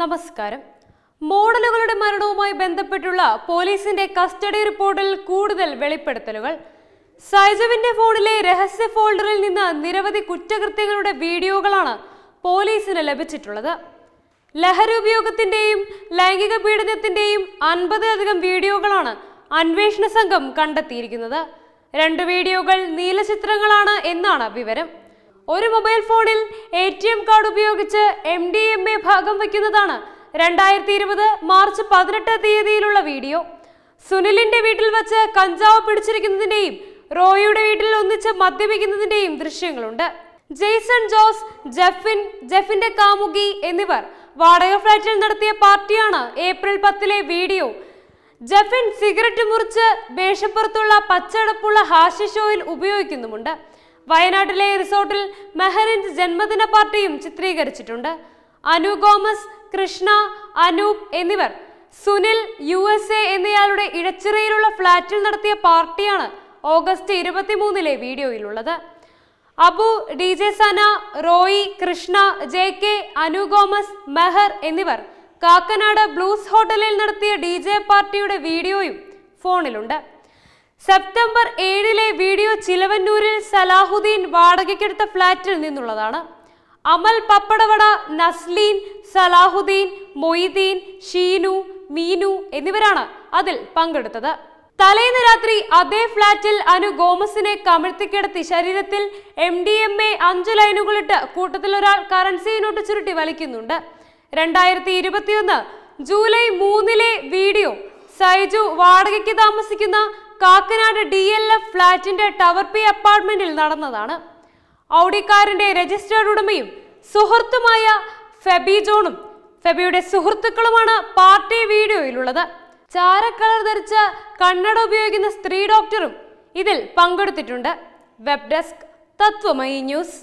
നമസ്കാരം. മോഡലുകളുടെ മരണവുമായി ബന്ധപ്പെട്ടുള്ള പോലീസിന്റെ കസ്റ്റഡി റിപ്പോർട്ടിൽ കൂടുതൽ വെളിപ്പെടുത്തലുകൾ. സൈജുവിന്റെ ഫോണിലെ രഹസ്യ ഫോൾഡറിൽ നിന്ന് നിരവധി കുറ്റകൃത്യങ്ങളുടെ വീഡിയോകളാണ് പോലീസിന് ലഭിച്ചിട്ടുള്ളത്. ലഹരി ഉപയോഗത്തിന്റെയും ലൈംഗിക പീഡനത്തിന്റെയും 50-ലധികം വീഡിയോകളാണ് അന്വേഷണ സംഘം കണ്ടെത്തിയിരിക്കുന്നത്. 2 വീഡിയോകൾ നീലചിത്രങ്ങളാണ് എന്നാണ് വിവരം. ഒരു മൊബൈൽ ഫോണിൽ ATM കാർഡ് ഉപയോഗിച്ച് MDMA ഭാഗം വയ്ക്കുന്നതാണ് 2020 മാർച്ച് 18 തീയതിയിലുള്ള വീഡിയോ. സുനിലിന്റെ വീട്ടിൽ വച്ച് കഞ്ചാവ് പിടിച്ചിരിക്കുന്നതിന്റെയും റോയിയുടെ വീട്ടിൽ ഒന്നിച്ച് മദ്യപിക്കുന്നതിന്റെയും ദൃശ്യങ്ങളുണ്ട്. ജെയ്സൺ ജോസ്, ജെഫിന്റെ കാമുകി എന്നിവർ വാടക ഫ്ളാറ്റിൽ നടത്തിയ പാർട്ടിയാണ് ഏപ്രിൽ 10-ലെ വീഡിയോ. ജെഫിൻ സിഗരറ്റ് മുറിച്ച് മേശപ്പുറത്തുള്ള പച്ചടപ്പുള്ള ഹാഷിഷോയിൽ ഉപയോഗിക്കുന്നുമുണ്ട്. വയനാട്ടിലെ റിസോർട്ടിൽ മെഹറിന്റെ ജന്മദിന പാർട്ടിയും ചിത്രീകരിച്ചിട്ടുണ്ട്. അനു ഗോമസ്, കൃഷ്ണ, അനൂപ് എന്നിവർ സുനിൽ USA എന്നയാളുടെ ഇടച്ചിറയിലുള്ള ഫ്ളാറ്റിൽ നടത്തിയ പാർട്ടിയാണ് ഓഗസ്റ്റ് 23-ലെ വീഡിയോയിലുള്ളത്. Abu, DJ Sana, Roy, Krishna, JK, Anu Gomez, മെഹർ എന്നിവർ കാക്കനാട് ബ്ലൂസ് ഹോട്ടലിൽ നടത്തിയ DJ പാർട്ടിയുടെ വീഡിയോയും ഫോണിലുണ്ട്. സെപ്റ്റംബർ 7-ലെ വീഡിയോ ചിലവന്നൂരിൽ സലാഹുദ്ദീൻ വാടകയ്ക്കെടുത്ത ഫ്ളാറ്റിൽ നിന്നുള്ളതാണ്. അമൽ പപ്പടവട, നസ്ലീൻ, സലാഹുദ്ദീൻ, മൊയ്തീൻ, ഷീനു, മീനു എന്നിവരാണ് അതിൽ പങ്കെടുത്തത്. തലേന്ന് രാത്രി അതേ ഫ്ളാറ്റിൽ അനു ഗോമസിനെ കമിഴ്ത്തിക്കിടത്തി ശരീരത്തിൽ MDMA 5 ലൈനുകളിട്ട് കൂട്ടത്തിലൊരാൾ കറൻസി നോട്ട് ചുരുട്ടി വലിക്കുന്നുണ്ട്. 2021 ജൂലൈ 3-ലെ വീഡിയോ സൈജു വാടകയ്ക്ക് താമസിക്കുന്ന കാക്കനാട് DLF ഫ്ളാറ്റിന്റെ ടവർ P അപ്പാർട്ട്മെന്റിൽ നടന്നതാണ്. ഔഡിക്കാരന്റെ രജിസ്റ്റേർഡ് ഉടമയും സുഹൃത്തുമായ ഫെബി ജോണും ഫെബിയുടെ സുഹൃത്തുക്കളുമാണ് പാർട്ടി വീഡിയോയിലുള്ളത്. ചാരക്കളർ ധരിച്ച കണ്ണട ഉപയോഗിക്കുന്ന സ്ത്രീ ഡോക്ടറും ഇതിൽ പങ്കെടുത്തിട്ടുണ്ട്. Web desk, Tatwamayi news.